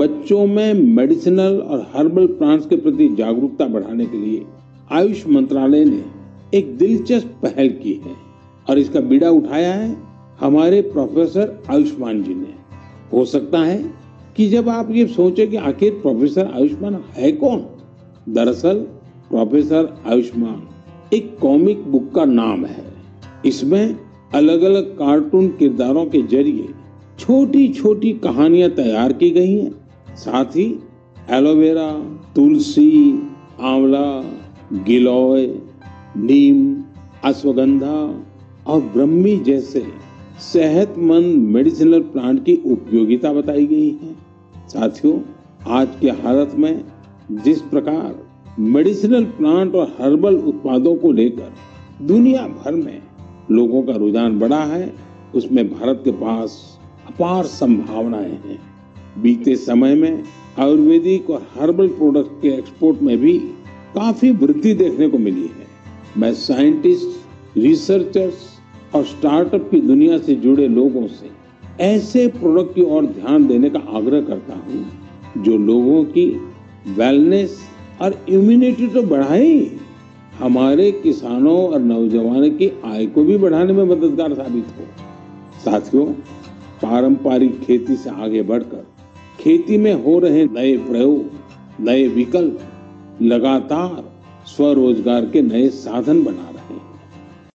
बच्चों में मेडिसिनल और हर्बल प्लांट्स के प्रति जागरूकता बढ़ाने के लिए आयुष मंत्रालय ने एक दिलचस्प पहल की है और इसका बीड़ा उठाया है हमारे प्रोफेसर आयुष्मान जी ने। हो सकता है कि जब आप ये सोचें कि आखिर प्रोफेसर आयुष्मान है कौन, दरअसल प्रोफेसर आयुष्मान एक कॉमिक बुक का नाम है। इसमें अलग अलग कार्टून किरदारों के जरिए छोटी छोटी कहानियां तैयार की गई हैं। साथ ही एलोवेरा, तुलसी, आंवला, गिलोय, नीम, अश्वगंधा और ब्राह्मी जैसे सेहतमंद मेडिसिनल प्लांट की उपयोगिता बताई गई है। साथियों, आज के हालत में जिस प्रकार मेडिसिनल प्लांट और हर्बल उत्पादों को लेकर दुनिया भर में लोगों का रुझान बढ़ा है, उसमें भारत के पास अपार संभावनाएं हैं। बीते समय में आयुर्वेदिक और हर्बल प्रोडक्ट के एक्सपोर्ट में भी काफी वृद्धि देखने को मिली है। मैं साइंटिस्ट, रिसर्चर्स और स्टार्टअप की दुनिया से जुड़े लोगों से ऐसे प्रोडक्ट की ओर ध्यान देने का आग्रह करता हूँ जो लोगों की वेलनेस और इम्यूनिटी तो बढ़ाए, हमारे किसानों और नौजवानों की आय को भी बढ़ाने में मददगार साबित हो। साथियों, पारंपरिक खेती से आगे बढ़कर खेती में हो रहे नए प्रयोग, नए विकल्प लगातार स्वरोजगार के नए साधन बना